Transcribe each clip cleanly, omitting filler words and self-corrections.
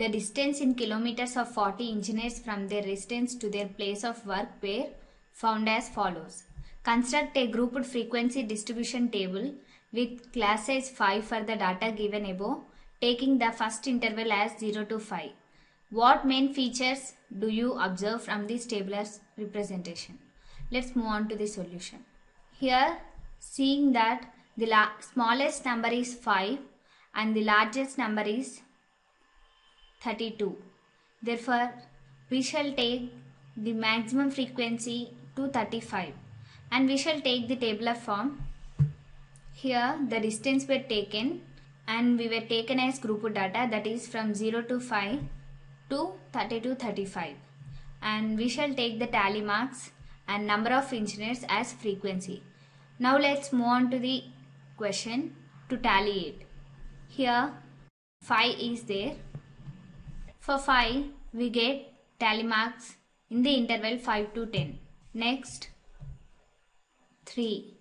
The distance in kilometers of 40 engineers from their residence to their place of work were found as follows. Construct a grouped frequency distribution table with class size 5 for the data given above, taking the first interval as 0 to 5. What main features do you observe from this tabular's representation? Let's move on to the solution. Here, seeing that the smallest number is 5 and the largest number is 32. Therefore, we shall take the maximum frequency to 35 and we shall take the tabular form. Here, the distance were taken and we were taken as group data, that is from 0 to 5 to 32, 35. And we shall take the tally marks and number of engineers as frequency. Now let's move on to the question to tally it. Here 5 is there. For 5 we get tally marks in the interval 5 to 10. Next 3.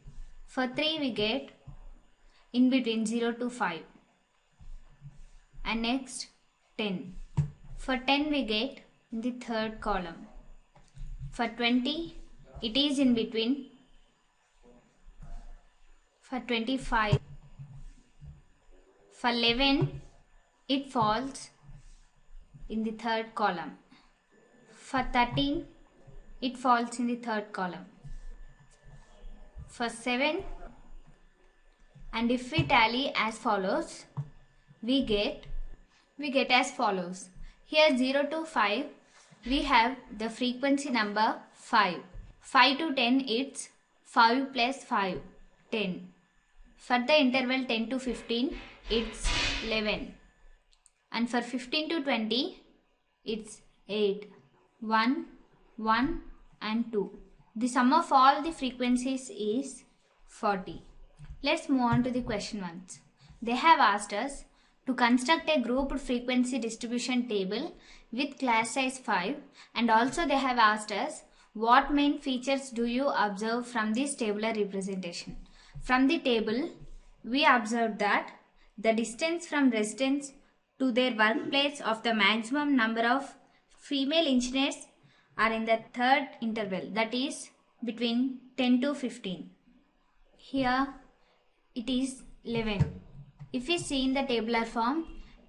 For 3 we get in between 0 to 5. And next 10. For 10 we get in the third column. For 20 it is in between. For 25. For 11 it falls in the third column. For 13 it falls in the third column. For 7, and if we tally as follows, we get as follows. Here 0 to 5 we have the frequency number 5. 5 to 10 it's 5 plus 5, 10. For the interval 10 to 15 it's 11. And for 15 to 20 it's 8. 1, 1 and 2. The sum of all the frequencies is 40. Let's move on to the question ones. They have asked us to construct a grouped frequency distribution table with class size 5, and also they have asked us what main features do you observe from this tabular representation. From the table we observed that the distance from residence to their workplace of the maximum number of female engineers are in the third interval, that is between 10 to 15. Here it is 11. If we see in the tabular form,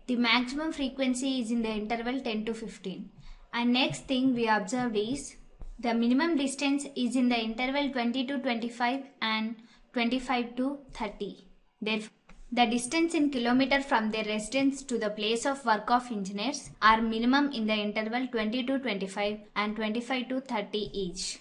the maximum frequency is in the interval 10 to 15. And next thing we observed is the minimum distance is in the interval 20 to 25 and 25 to 30. Therefore, the distance in kilometer from their residence to the place of work of engineers are minimum in the interval 20 to 25 and 25 to 30 each.